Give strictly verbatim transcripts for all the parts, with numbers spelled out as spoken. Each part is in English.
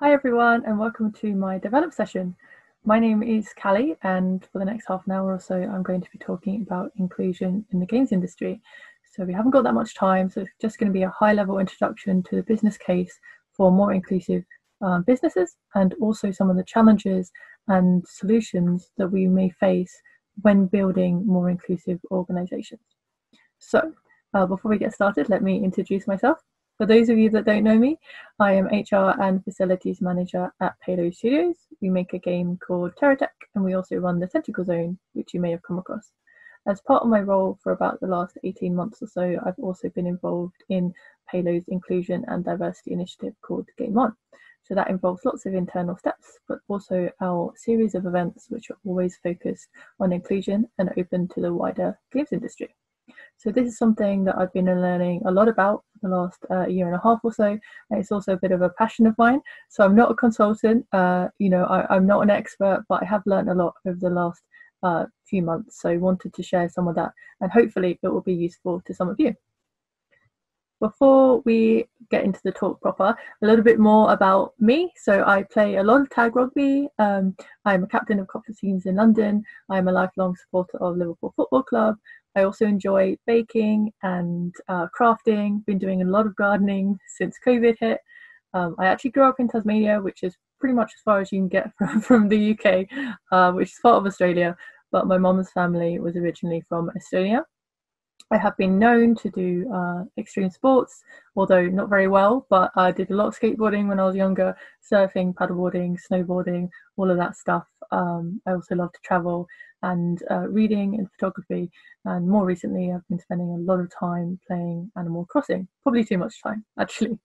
Hi everyone and welcome to my develop session. My name is Callie and for the next half an hour or so I'm going to be talking about inclusion in the games industry. So we haven't got that much time, so it's just going to be a high level introduction to the business case for more inclusive um, businesses and also some of the challenges and solutions that we may face when building more inclusive organisations. So uh, before we get started, let me introduce myself. For those of you that don't know me, I am H R and Facilities Manager at Payload Studios. We make a game called Terratech and we also run the Tentacle Zone, which you may have come across. As part of my role for about the last eighteen months or so, I've also been involved in Payload's inclusion and diversity initiative called Game On. So that involves lots of internal steps, but also our series of events which are always focused on inclusion and open to the wider games industry. So this is something that I've been learning a lot about for the last uh, year and a half or so. And it's also a bit of a passion of mine. So I'm not a consultant, uh, you know, I, I'm not an expert, but I have learned a lot over the last uh, few months. So I wanted to share some of that and hopefully it will be useful to some of you. Before we get into the talk proper, a little bit more about me. So I play a lot of tag rugby. Um, I'm a captain of couple of teams in London. I'm a lifelong supporter of Liverpool Football Club. I also enjoy baking and uh, crafting. Been doing a lot of gardening since COVID hit. Um, I actually grew up in Tasmania, which is pretty much as far as you can get from, from the U K, uh, which is part of Australia. But my mum's family was originally from Estonia. I have been known to do uh, extreme sports, although not very well, but I did a lot of skateboarding when I was younger, surfing, paddleboarding, snowboarding, all of that stuff. Um, I also love to travel and uh, reading and photography, and more recently I've been spending a lot of time playing Animal Crossing, probably too much time actually.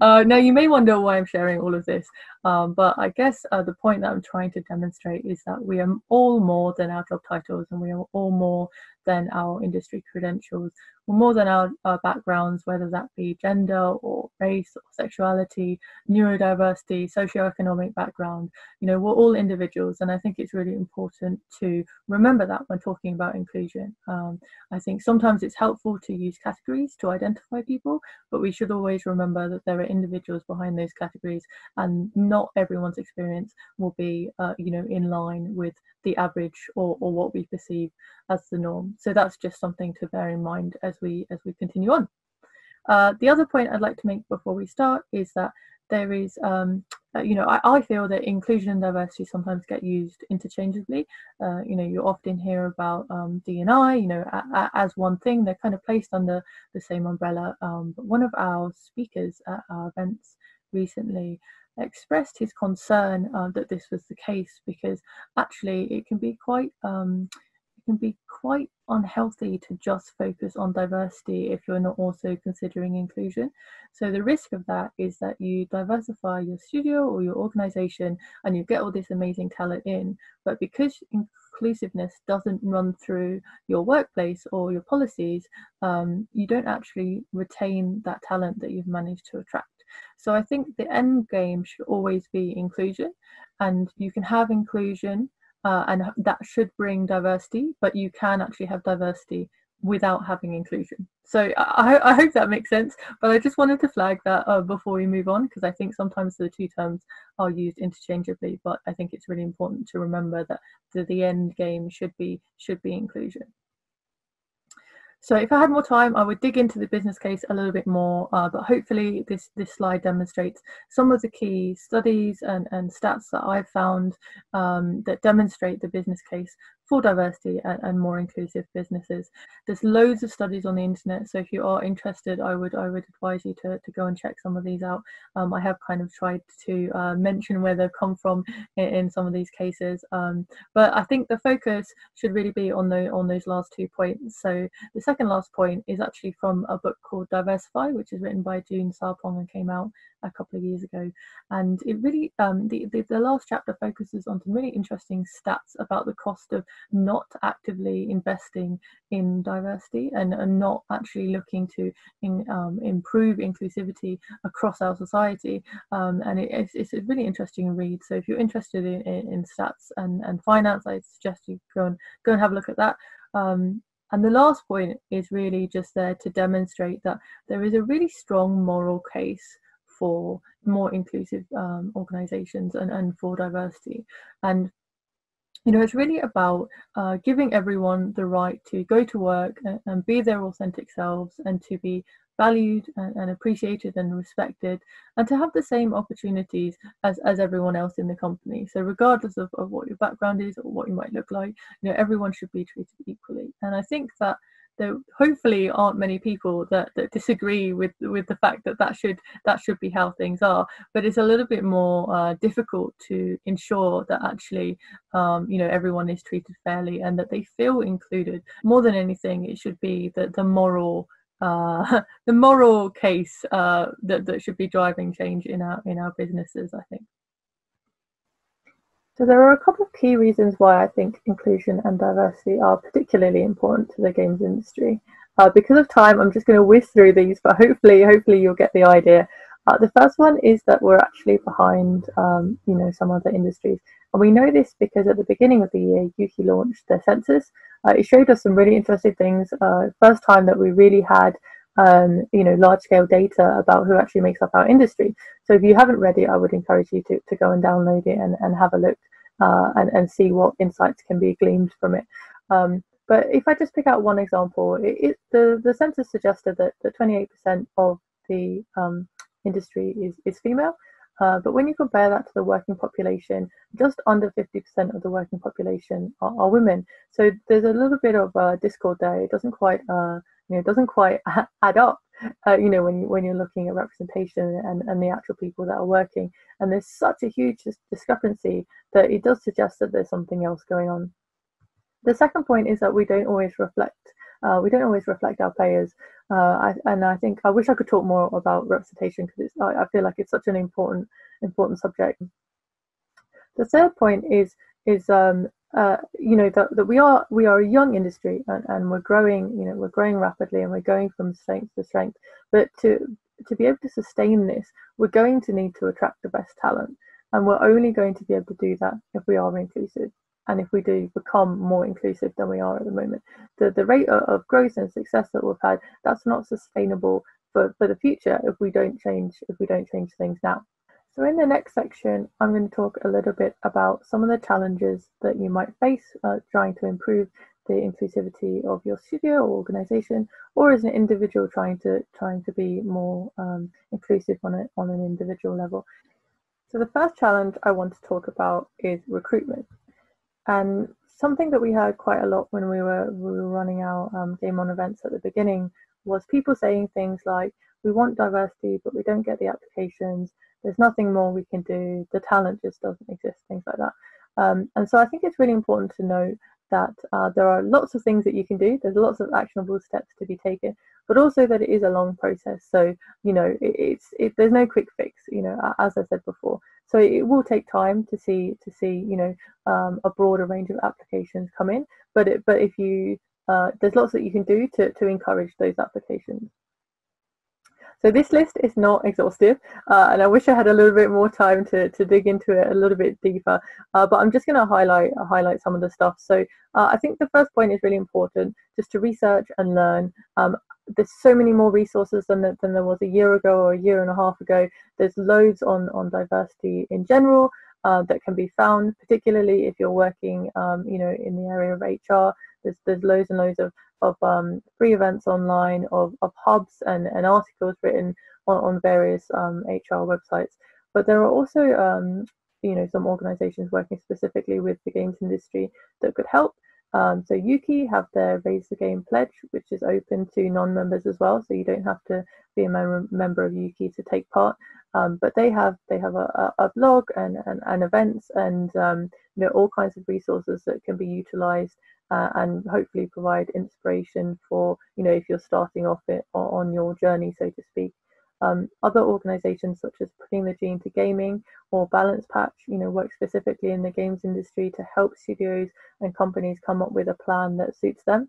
Uh, now you may wonder why I'm sharing all of this, um, but I guess uh, the point that I'm trying to demonstrate is that we are all more than our job titles and we are all more than our industry credentials, or more than our, our backgrounds, whether that be gender or race or sexuality, neurodiversity, socioeconomic background. You know, we're all individuals and I think it's really important to remember that when talking about inclusion. Um, I think sometimes it's helpful to use categories to identify people, but we should always remember that there are individuals behind those categories and not everyone's experience will be, uh, you know, in line with the average or, or what we perceive as the norm. So that's just something to bear in mind as we as we continue on. Uh, the other point I'd like to make before we start is that there is, um, you know, I, I feel that inclusion and diversity sometimes get used interchangeably. Uh, you know, you often hear about um, D and I, you know, a, a, as one thing. They're kind of placed under the same umbrella. Um, but one of our speakers at our events recently expressed his concern uh, that this was the case, because actually it can be quite um, it can be quite unhealthy to just focus on diversity if you're not also considering inclusion. So the risk of that is that you diversify your studio or your organization and you get all this amazing talent in, but because inclusiveness doesn't run through your workplace or your policies, um, you don't actually retain that talent that you've managed to attract. So I think the end game should always be inclusion, and you can have inclusion uh, and that should bring diversity, but you can actually have diversity without having inclusion. So I, I hope that makes sense, but I just wanted to flag that uh, before we move on, because I think sometimes the two terms are used interchangeably, but I think it's really important to remember that the, the end game should be, should be inclusion. So if I had more time, I would dig into the business case a little bit more, uh, but hopefully this, this slide demonstrates some of the key studies and, and stats that I've found um, that demonstrate the business case for diversity and, and more inclusive businesses. There's loads of studies on the internet, so if you are interested, I would I would advise you to, to go and check some of these out. Um, I have kind of tried to uh, mention where they've come from in, in some of these cases, um, but I think the focus should really be on the on those last two points. So the second last point is actually from a book called Diversify, which is written by June Sarpong and came out a couple of years ago, and it really um, the, the the last chapter focuses on some really interesting stats about the cost of not actively investing in diversity and, and not actually looking to in, um, improve inclusivity across our society, um, and it, it's, it's a really interesting read. So if you're interested in, in, in stats and, and finance, I suggest you go and go and have a look at that. Um, And the last point is really just there to demonstrate that there is a really strong moral case for more inclusive um, organizations and, and for diversity. And you know, it's really about uh, giving everyone the right to go to work and, and be their authentic selves, and to be valued and, and appreciated and respected, and to have the same opportunities as, as everyone else in the company. So regardless of, of what your background is or what you might look like, you know, everyone should be treated equally. And I think that there hopefully aren't many people that, that disagree with, with the fact that that should, that should be how things are. But it's a little bit more uh, difficult to ensure that actually, um, you know, everyone is treated fairly and that they feel included. More than anything, it should be the, the moral uh, the moral case uh, that, that should be driving change in our, in our businesses, I think. So there are a couple of key reasons why I think inclusion and diversity are particularly important to the games industry. Uh, because of time, I'm just going to whiz through these, but hopefully, hopefully you'll get the idea. Uh, the first one is that we're actually behind, um, you know, some other industries. And we know this because at the beginning of the year, UKIE launched their census. Uh, it showed us some really interesting things. Uh, first time that we really had Um, you know, large-scale data about who actually makes up our industry. So if you haven't read it, I would encourage you to, to go and download it and, and have a look uh, and, and see what insights can be gleaned from it. Um, but if I just pick out one example, it, it, the, the census suggested that twenty-eight percent of the um, industry is, is female. Uh, but when you compare that to the working population, just under fifty percent of the working population are, are women. So there's a little bit of uh, discord there. It doesn't quite, uh, you know, doesn't quite add up, uh, you know, when, when you're looking at representation and, and the actual people that are working. And there's such a huge dis discrepancy that it does suggest that there's something else going on. The second point is that we don't always reflect. Uh, we don't always reflect our players, uh, I, and I think I wish I could talk more about representation because it's, I, I feel like it's such an important, important subject. The third point is is um, uh, you know that, that we are we are a young industry and, and we're growing, you know, we're growing rapidly and we're going from strength to strength. But to to be able to sustain this, we're going to need to attract the best talent, and we're only going to be able to do that if we are inclusive. And if we do become more inclusive than we are at the moment, the, the rate of growth and success that we've had, that's not sustainable for, for the future if we don't change, if we don't change things now. So in the next section, I'm going to talk a little bit about some of the challenges that you might face uh, trying to improve the inclusivity of your studio or organization, or as an individual trying to trying to be more um, inclusive on a, on an individual level. So the first challenge I want to talk about is recruitment. And something that we heard quite a lot when we were, we were running our um, Game On events at the beginning was people saying things like, we want diversity, but we don't get the applications. There's nothing more we can do. The talent just doesn't exist, things like that. Um, and so I think it's really important to note that uh, there are lots of things that you can do. There's lots of actionable steps to be taken, but also that it is a long process. So, you know, it, it's, it, there's no quick fix, you know, as I said before. So it will take time to see, to see, you know, um, a broader range of applications come in, but, it, but if you, uh, there's lots that you can do to, to encourage those applications. So this list is not exhaustive, uh, and I wish I had a little bit more time to, to dig into it a little bit deeper, uh, but I'm just going to highlight highlight some of the stuff. So uh, I think the first point is really important, just to research and learn. Um, there's so many more resources than, the, than there was a year ago or a year and a half ago. There's loads on, on diversity in general uh, that can be found, particularly if you're working um, you know, in the area of H R. There's, there's loads and loads of, of um, free events online, of, of hubs and, and articles written on, on various um, H R websites. But there are also um, you know, some organisations working specifically with the games industry that could help. Um, so UKIE have their Raise the Game pledge, which is open to non-members as well, so you don't have to be a mem member of UKIE to take part. Um, but they have they have a, a blog and, and, and events and um, you know, all kinds of resources that can be utilised Uh, and hopefully provide inspiration for, you know, if you're starting off it or on your journey, so to speak. Um, other organisations such as Putting the G into Gaming or Balance Patch, you know, work specifically in the games industry to help studios and companies come up with a plan that suits them.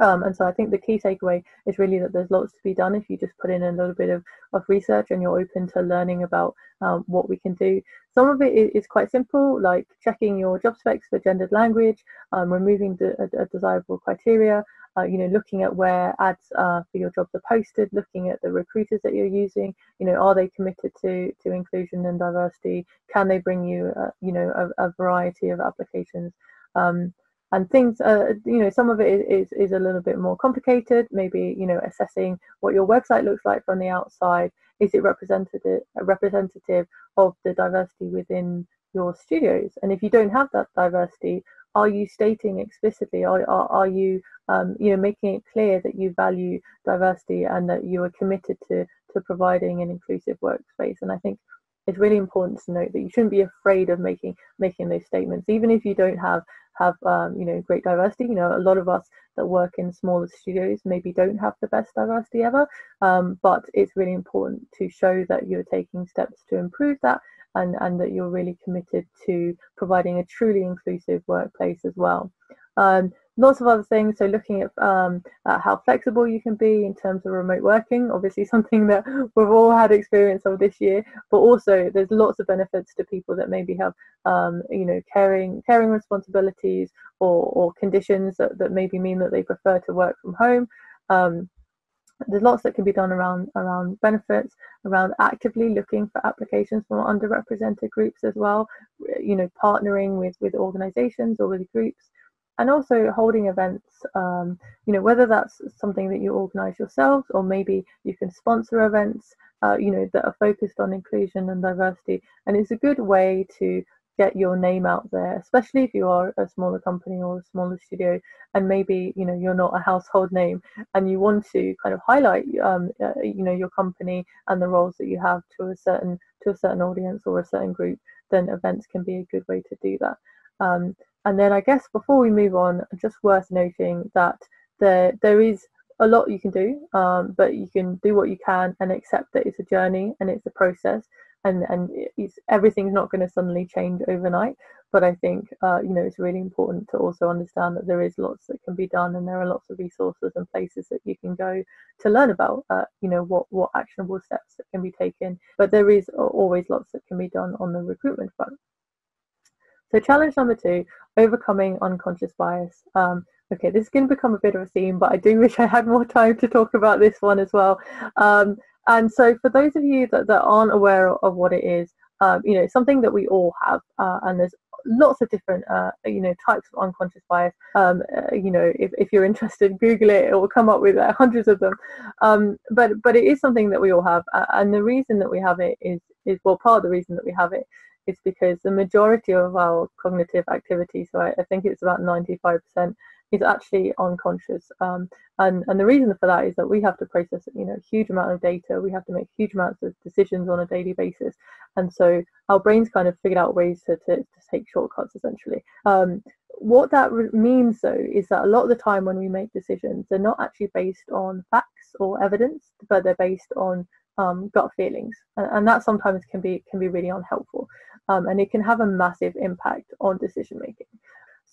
Um, and so I think the key takeaway is really that there's lots to be done if you just put in a little bit of, of research and you're open to learning about um, what we can do. Some of it is quite simple, like checking your job specs for gendered language, um, removing the, a, a desirable criteria, uh, you know, looking at where ads uh, for your jobs are posted, looking at the recruiters that you're using, you know, are they committed to, to inclusion and diversity? Can they bring you, uh, you know, a, a variety of applications? Um, And things, uh, you know, some of it is, is a little bit more complicated, maybe, you know, assessing what your website looks like from the outside. Is it representative, representative of the diversity within your studios? And if you don't have that diversity, are you stating explicitly, or are, are you, um, you know, making it clear that you value diversity and that you are committed to, to providing an inclusive workspace? And I think it's really important to note that you shouldn't be afraid of making making those statements, even if you don't have have um, you know, great diversity. You know, a lot of us that work in smaller studios maybe don't have the best diversity ever, um, but it's really important to show that you're taking steps to improve that, and and that you're really committed to providing a truly inclusive workplace as well. Um, Lots of other things, so looking at, um, at how flexible you can be in terms of remote working, obviously something that we've all had experience of this year, but also there's lots of benefits to people that maybe have, um, you know, caring caring responsibilities or, or conditions that, that maybe mean that they prefer to work from home. Um, There's lots that can be done around around benefits, around actively looking for applications from underrepresented groups as well, you know, partnering with, with organisations or with groups. And also holding events, um, you know, whether that's something that you organise yourselves, or maybe you can sponsor events, uh, you know, that are focused on inclusion and diversity. And it's a good way to get your name out there, especially if you are a smaller company or a smaller studio, and maybe, you know, you're not a household name, and you want to kind of highlight, um, uh, you know, your company and the roles that you have to a certain to a certain audience or a certain group. Then events can be a good way to do that. Um, And then I guess before we move on, just worth noting that there there is a lot you can do, um, but you can do what you can and accept that it's a journey and it's a process, and, and it's, everything's not going to suddenly change overnight. But I think, uh, you know, it's really important to also understand that there is lots that can be done, and there are lots of resources and places that you can go to learn about, uh, you know, what, what actionable steps that can be taken. But there is always lots that can be done on the recruitment front. So challenge number two, overcoming unconscious bias. Um, okay, this is going to become a bit of a theme, but I do wish I had more time to talk about this one as well. Um, and so for those of you that, that aren't aware of what it is, um, you know, it's something that we all have, uh, and there's lots of different, uh, you know, types of unconscious bias. Um, uh, you know, if, if you're interested, Google it, it will come up with uh, hundreds of them. Um, but, but it is something that we all have. Uh, and the reason that we have it is, is, well, part of the reason that we have it is because the majority of our cognitive activity, so I, I think it's about ninety-five percent, is actually unconscious. Um, and, and the reason for that is that we have to process, you know, a huge amount of data, we have to make huge amounts of decisions on a daily basis. And so our brains kind of figured out ways to, to, to take shortcuts, essentially. Um, what that means, though, is that a lot of the time when we make decisions, they're not actually based on facts or evidence, but they're based on Um, gut feelings, and, and that sometimes can be can be really unhelpful, um, and it can have a massive impact on decision making.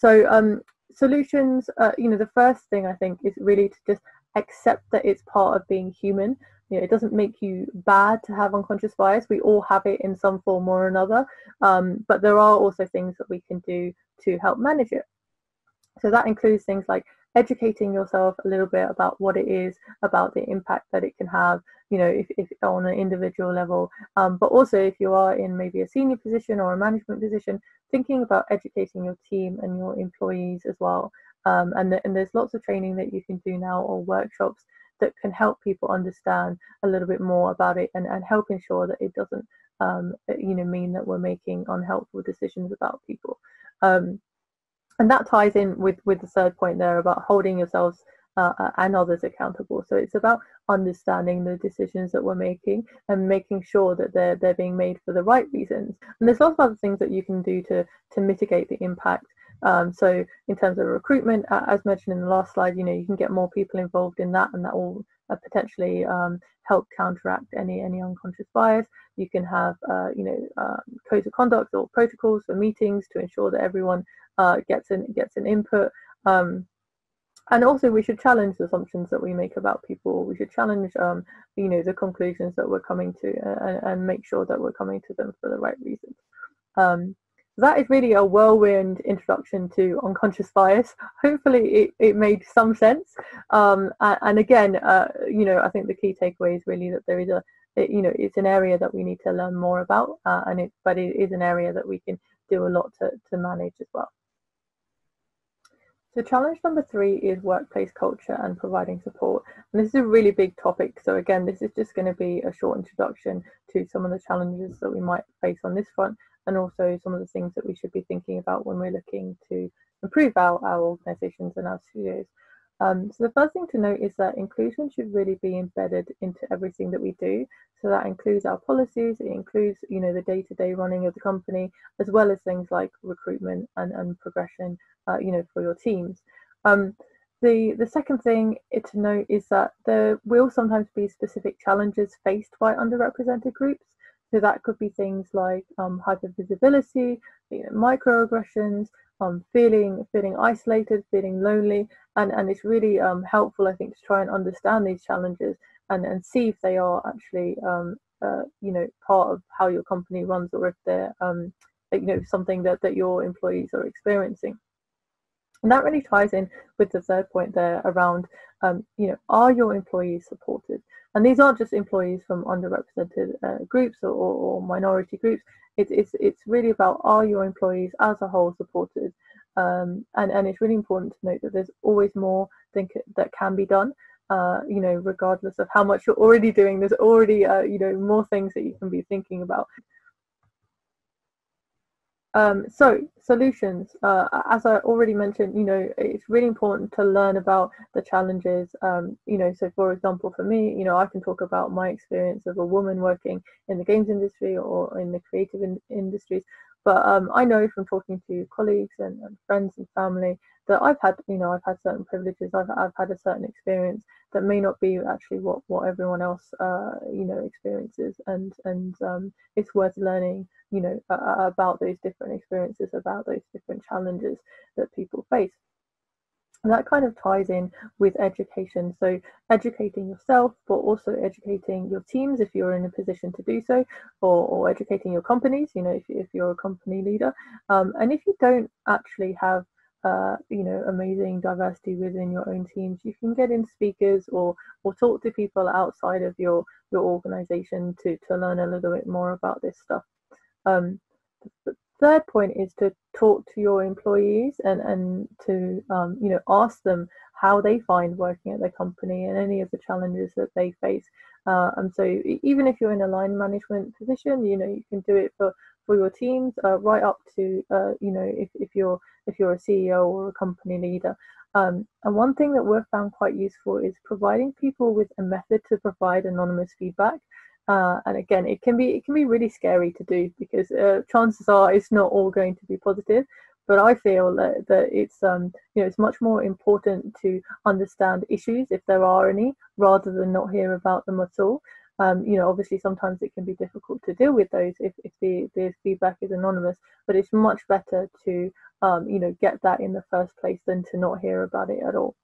So um, solutions, uh, you know, the first thing I think is really to just accept that it's part of being human. You know, it doesn't make you bad to have unconscious bias. We all have it in some form or another, um, but there are also things that we can do to help manage it. So that includes things like educating yourself a little bit about what it is, about the impact that it can have, you know, if, if on an individual level, um, but also if you are in maybe a senior position or a management position, thinking about educating your team and your employees as well. Um, and, th and there's lots of training that you can do now, or workshops that can help people understand a little bit more about it, and, and help ensure that it doesn't, um, you know, mean that we're making unhelpful decisions about people. Um, And that ties in with, with the third point there about holding yourselves uh, and others accountable. So it's about understanding the decisions that we're making and making sure that they're, they're being made for the right reasons. And there's lots of other things that you can do to, to mitigate the impact. Um, so in terms of recruitment, uh, as mentioned in the last slide, you know, you can get more people involved in that, and that will uh, potentially um, help counteract any any unconscious bias. You can have, uh, you know, uh, codes of conduct or protocols for meetings to ensure that everyone uh, gets an gets an input. Um, And also we should challenge the assumptions that we make about people. We should challenge, um, you know, the conclusions that we're coming to, and, and make sure that we're coming to them for the right reasons. Um, that is really a whirlwind introduction to unconscious bias. Hopefully it, it made some sense. Um, and, and again, uh, you know, I think the key takeaway is really that there is a, it, you know, it's an area that we need to learn more about, uh, and it, but it is an area that we can do a lot to, to manage as well. So challenge number three is workplace culture and providing support. And this is a really big topic. So again, this is just going to be a short introduction to some of the challenges that we might face on this front, and also some of the things that we should be thinking about when we're looking to improve our, our organisations and our studios. Um, so the first thing to note is that inclusion should really be embedded into everything that we do. So that includes our policies, it includes, you know, the day-to-day running of the company, as well as things like recruitment and, and progression, uh, you know, for your teams. Um, the, the second thing to note is that there will sometimes be specific challenges faced by underrepresented groups. So that could be things like um, hypervisibility, you know, microaggressions, um, feeling feeling isolated, feeling lonely, and, and it's really um, helpful, I think, to try and understand these challenges and, and see if they are actually, um, uh, you know, part of how your company runs, or if they're, um, you know, something that, that your employees are experiencing. And that really ties in with the third point there around, um, you know, are your employees supported? And these aren't just employees from underrepresented uh, groups or, or, or minority groups. It, it's, it's really about, are your employees as a whole supported? Um, and, and it's really important to note that there's always more think that can be done, uh, you know, regardless of how much you're already doing. There's already, uh, you know, more things that you can be thinking about. Um, so solutions, uh, as I already mentioned, you know, it's really important to learn about the challenges, um, you know, so for example, for me, you know, I can talk about my experience of a woman working in the games industry or in the creative in industries, but um, I know from talking to colleagues and, and friends and family that I've had, you know, I've had certain privileges, I've, I've had a certain experience that may not be actually what, what everyone else, uh, you know, experiences, and, and um, it's worth learning, you know, uh, about those different experiences, about those different challenges that people face. And that kind of ties in with education. So educating yourself, but also educating your teams if you're in a position to do so, or, or educating your companies, you know, if, if you're a company leader. Um, and if you don't actually have, uh, you know, amazing diversity within your own teams, you can get in speakers or or talk to people outside of your, your organization to, to learn a little bit more about this stuff. Um, the third point is to talk to your employees and, and to, um, you know, ask them how they find working at their company and any of the challenges that they face. Uh, and so even if you're in a line management position, you know, you can do it for, for your teams, uh, right up to, uh, you know, if, if, you're, if you're a C E O or a company leader. Um, and one thing that we've found quite useful is providing people with a method to provide anonymous feedback. Uh, and again, it can be it can be really scary to do, because uh, chances are it's not all going to be positive. But I feel that, that it's um you know it's much more important to understand issues if there are any, rather than not hear about them at all. Um, you know, obviously sometimes it can be difficult to deal with those if, if the, the feedback is anonymous, but it's much better to um you know get that in the first place than to not hear about it at all.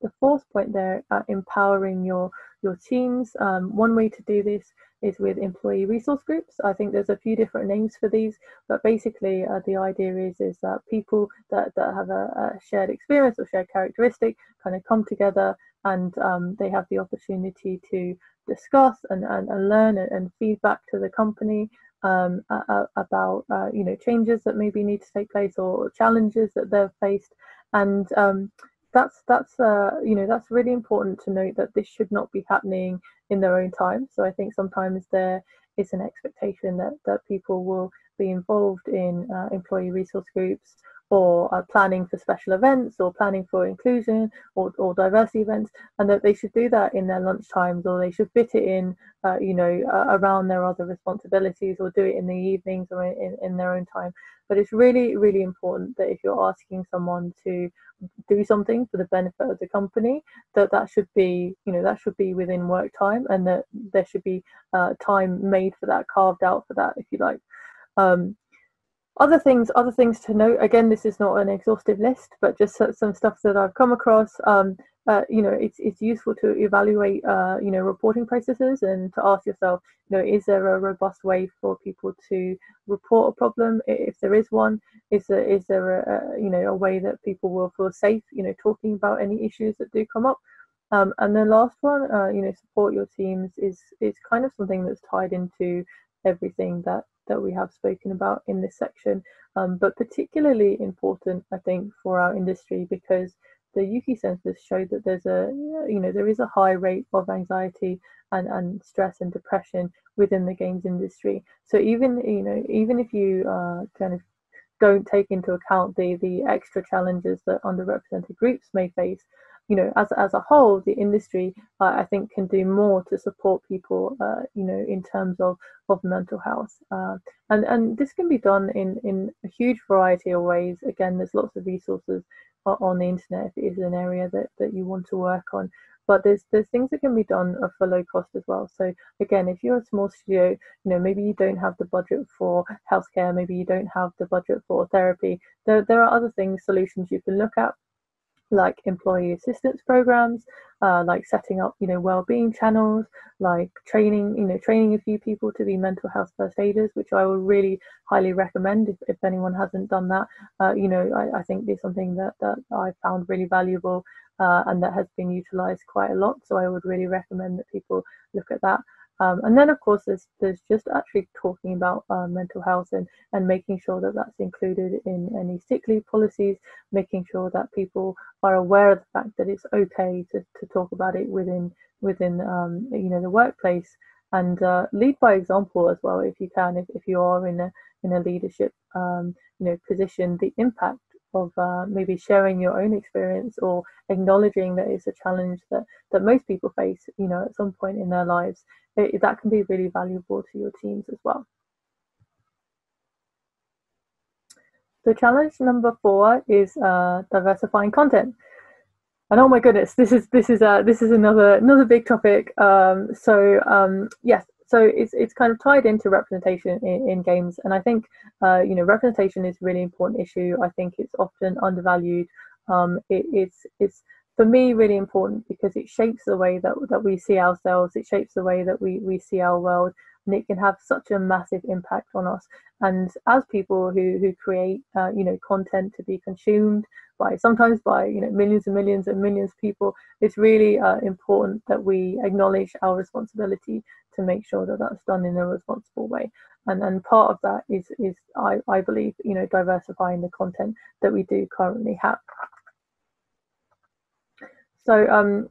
The fourth point there, uh, empowering your your teams. Um, one way to do this is with employee resource groups. I think there's a few different names for these, but basically uh, the idea is is that people that, that have a, a shared experience or shared characteristic kind of come together, and um, they have the opportunity to discuss and, and, and learn and, and feedback to the company um, a, a, about uh, you know changes that maybe need to take place, or challenges that they've faced. And um, That's that's uh, you know that's really important to note, that this should not be happening in their own time. So I think sometimes there is an expectation that that people will be involved in uh, employee resource groups, or uh, planning for special events, or planning for inclusion or, or diversity events, and that they should do that in their lunch times, or they should fit it in uh, you know uh, around their other responsibilities, or do it in the evenings or in, in their own time. But it's really, really important that if you're asking someone to do something for the benefit of the company, that that should be, you know, that should be within work time, and that there should be uh, time made for that, carved out for that, if you like. Um, Other things, other things to note. Again, this is not an exhaustive list, but just some stuff that I've come across. Um, uh, you know, it's it's useful to evaluate, uh, you know, reporting processes and to ask yourself, you know, is there a robust way for people to report a problem if there is one? Is there is there a, a you know a way that people will feel safe, you know, talking about any issues that do come up? Um, and the last one, uh, you know, support your teams is is kind of something that's tied into everything that that we have spoken about in this section, um, but particularly important, I think, for our industry, because the U K I E census showed that there's a you know there is a high rate of anxiety and and stress and depression within the games industry. So even you know even if you uh, kind of don't take into account the the extra challenges that underrepresented groups may face, you know, as as a whole, the industry uh, I think can do more to support people, uh, you know, in terms of of mental health, uh, and and this can be done in in a huge variety of ways. Again, there's lots of resources on the internet if it is an area that that you want to work on. But there's there's things that can be done for low cost as well. So again, if you're a small studio, you know, maybe you don't have the budget for healthcare, maybe you don't have the budget for therapy. There there are other things, solutions you can look at, like employee assistance programs, uh, like setting up, you know, well-being channels, like training, you know, training a few people to be mental health first aiders, which I would really highly recommend if, if anyone hasn't done that. Uh, you know, I, I think it's something that, that I found really valuable uh, and that has been utilised quite a lot. So I would really recommend that people look at that. Um, and then, of course, there's, there's just actually talking about uh, mental health and, and making sure that that's included in any sick leave policies, making sure that people are aware of the fact that it's okay to, to talk about it within, within um, you know, the workplace, and uh, lead by example as well, if you can, if, if you are in a, in a leadership um, you know, position. The impact of uh, maybe sharing your own experience or acknowledging that it's a challenge that, that most people face, you know, at some point in their lives, it, that can be really valuable to your teams as well. So challenge number four is uh, diversifying content. And oh my goodness, this is this is uh, this is another another big topic. Um, so um, yes. So it's, it's kind of tied into representation in, in games. And I think, uh, you know, representation is a really important issue. I think it's often undervalued. Um, it, it's, it's, for me, really important because it shapes the way that, that we see ourselves. It shapes the way that we, we see our world. And it can have such a massive impact on us. And as people who, who create, uh, you know, content to be consumed by, sometimes by, you know, millions and millions and millions of people, it's really uh, important that we acknowledge our responsibility to make sure that that's done in a responsible way. And and part of that is, is I, I believe, you know, diversifying the content that we do currently have. So, um,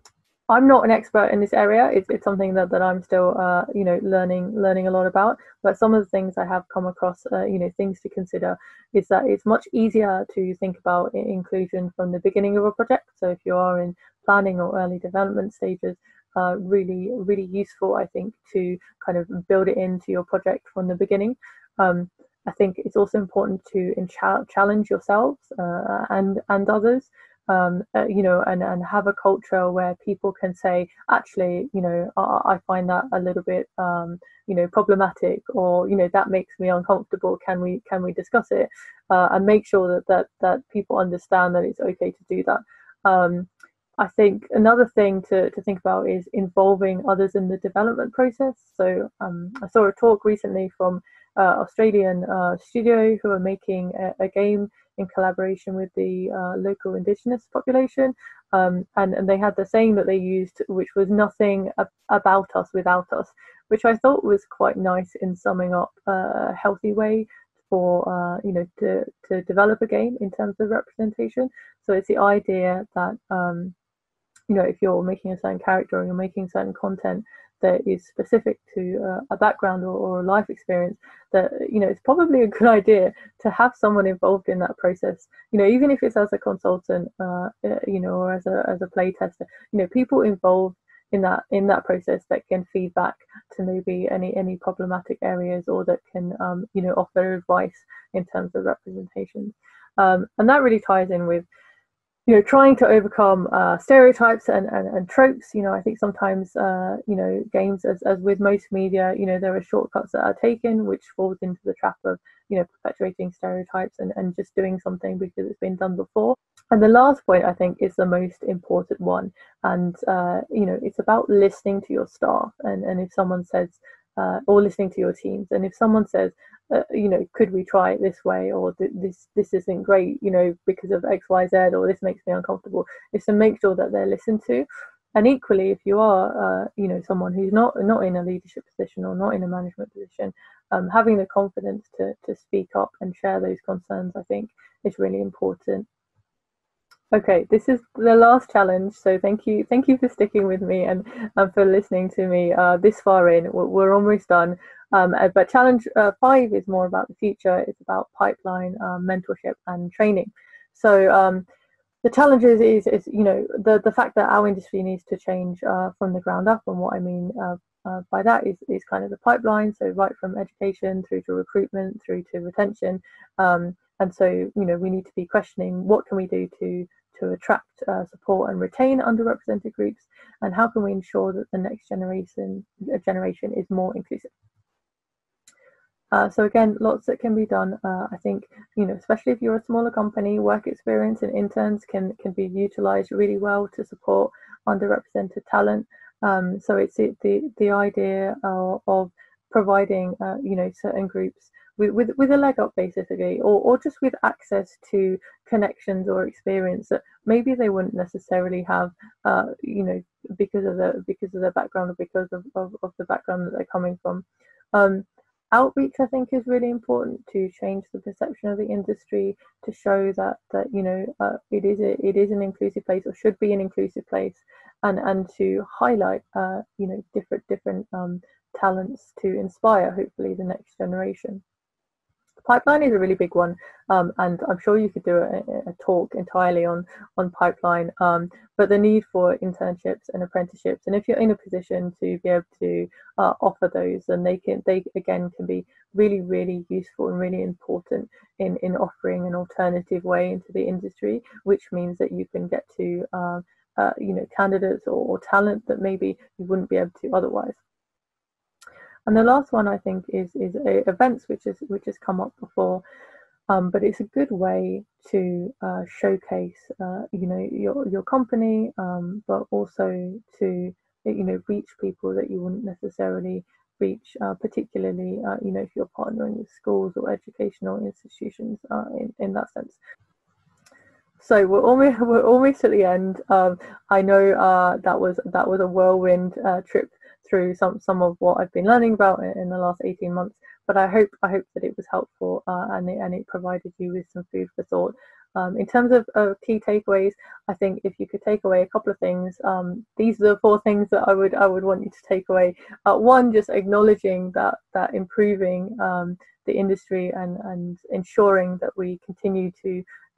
I'm not an expert in this area. It's, it's something that, that I'm still, uh, you know, learning learning a lot about. But some of the things I have come across, uh, you know, things to consider is that it's much easier to think about inclusion from the beginning of a project. So if you are in planning or early development stages, uh, really, really useful, I think, to kind of build it into your project from the beginning. Um, I think it's also important to challenge yourselves uh, and and others. Um, uh, you know, and, and have a culture where people can say, actually, you know, I, I find that a little bit, um, you know, problematic, or, you know, that makes me uncomfortable. Can we can we discuss it? Uh, and make sure that, that, that people understand that it's okay to do that. Um, I think another thing to, to think about is involving others in the development process. So um, I saw a talk recently from uh, Australian uh, studio who are making a, a game in collaboration with the uh, local indigenous population, um, and, and they had the saying that they used, which was nothing ab about us without us, which I thought was quite nice in summing up a healthy way for uh, you know to, to develop a game in terms of representation. So it's the idea that um, you know if you're making a certain character or you're making certain content that is specific to uh, a background or, or a life experience, that, you know, it's probably a good idea to have someone involved in that process, you know, even if it's as a consultant, uh, you know, or as a, as a play tester, you know, people involved in that, in that process that can feed back to maybe any, any problematic areas, or that can, um, you know, offer advice in terms of representation. Um, and that really ties in with you know, trying to overcome uh, stereotypes and, and, and tropes. You know, I think sometimes, uh, you know, games, as, as with most media, you know, there are shortcuts that are taken, which falls into the trap of, you know, perpetuating stereotypes and, and just doing something because it's been done before. And the last point, I think, is the most important one. And, uh, you know, it's about listening to your staff. And, and if someone says, uh, or listening to your teams, and if someone says, Uh, you know, could we try it this way, or th this this isn't great, you know, because of X, Y, Z, or this makes me uncomfortable, is to make sure that they're listened to. And equally, if you are, uh, you know, someone who's not not in a leadership position or not in a management position, um, having the confidence to to speak up and share those concerns, I think, is really important. Okay, this is the last challenge, so thank you thank you for sticking with me and, and for listening to me uh, this far in. We're, we're almost done. Um, but challenge uh, five is more about the future. It's about pipeline, um, mentorship and training. So um, the challenges is, is, you know, the, the fact that our industry needs to change uh, from the ground up. And what I mean uh, uh, by that is, is kind of the pipeline. So right from education through to recruitment, through to retention. Um, and so, you know, we need to be questioning what can we do to to attract, uh, support and retain underrepresented groups, and how can we ensure that the next generation uh, generation is more inclusive. Uh, so again, lots that can be done. Uh, I think, you know, especially if you're a smaller company, work experience and interns can can be utilised really well to support underrepresented talent. Um, so it's it, the the idea uh, of providing, uh, you know, certain groups with, with with a leg up, basically, or or just with access to connections or experience that maybe they wouldn't necessarily have, uh, you know, because of the because of their background or because of, of, of the background that they're coming from. Um, Outreach, I think, is really important to change the perception of the industry, to show that that you know uh, it is a, it is an inclusive place, or should be an inclusive place, and and to highlight uh, you know different different um, talents to inspire hopefully the next generation. Pipeline is a really big one, um, and I'm sure you could do a, a talk entirely on on pipeline. Um, but the need for internships and apprenticeships, and if you're in a position to be able to uh, offer those, then they can they again can be really really useful and really important in in offering an alternative way into the industry, which means that you can get to uh, uh, you know candidates or, or talent that maybe you wouldn't be able to otherwise. And the last one, I think, is is a, events, which is which has come up before, um, but it's a good way to uh, showcase, uh, you know, your your company, um, but also to you know reach people that you wouldn't necessarily reach, uh, particularly uh, you know if you're partnering with schools or educational institutions uh, in in that sense. So we're almost we're almost at the end. Um, I know uh, that was that was a whirlwind uh, trip through some some of what I've been learning about in the last eighteen months, but I hope I hope that it was helpful uh, and it, and it provided you with some food for thought. Um, in terms of, of key takeaways, I think if you could take away a couple of things, um, these are the four things that I would I would want you to take away. Uh, one, just acknowledging that that improving um, the industry and and ensuring that we continue to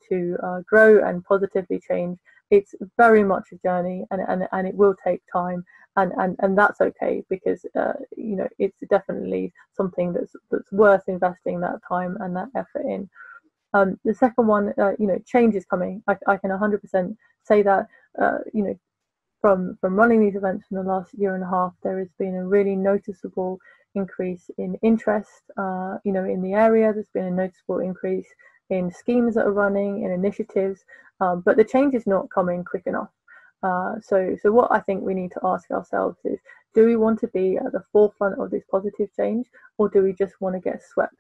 to uh, grow and positively change. It's very much a journey, and and and it will take time. And, and and that's okay, because uh, you know it's definitely something that's that's worth investing that time and that effort in. Um, the second one, uh, you know, change is coming. I, I can one hundred percent say that. Uh, you know, from from running these events in the last year and a half, there has been a really noticeable increase in interest. Uh, you know, in the area, there's been a noticeable increase in schemes that are running, in initiatives, um, but the change is not coming quick enough. Uh, so, so what I think we need to ask ourselves is, do we want to be at the forefront of this positive change, or do we just want to get swept,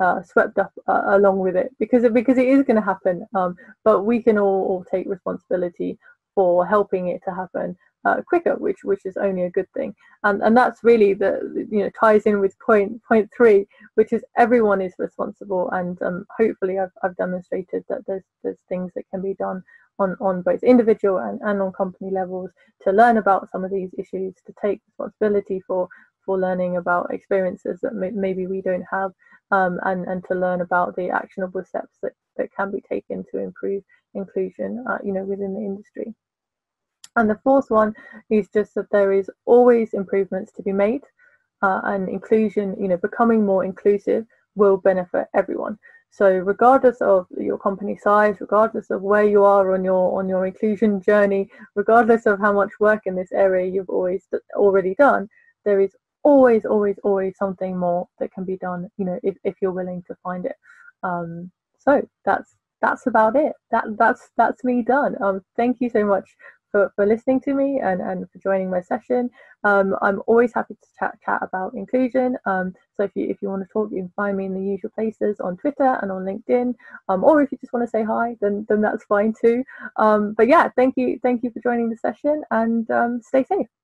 uh, swept up uh, along with it? Because, because it is going to happen, um, but we can all, all take responsibility for helping it to happen uh, quicker, which which is only a good thing. And and that's really the you know ties in with point point three, which is everyone is responsible. And um, hopefully, I've I've demonstrated that there's there's things that can be done on, on both individual and, and on company levels to learn about some of these issues, to take responsibility for for learning about experiences that may, maybe we don't have, um, and, and to learn about the actionable steps that, that can be taken to improve inclusion uh, you know, within the industry. And the fourth one is just that there is always improvements to be made, uh, and inclusion, you know, becoming more inclusive will benefit everyone. So regardless of your company size, regardless of where you are on your on your inclusion journey, regardless of how much work in this area you've always already done, there is always, always, always something more that can be done, you know, if, if you're willing to find it. Um, so that's that's about it. That that's that's me done. Um, thank you so much for, for listening to me and, and for joining my session. Um, I'm always happy to chat chat about inclusion. Um, so if you if you want to talk, you can find me in the usual places on Twitter and on LinkedIn. Um, or if you just want to say hi, then then that's fine too. Um, but yeah, thank you, thank you for joining the session, and um, stay safe.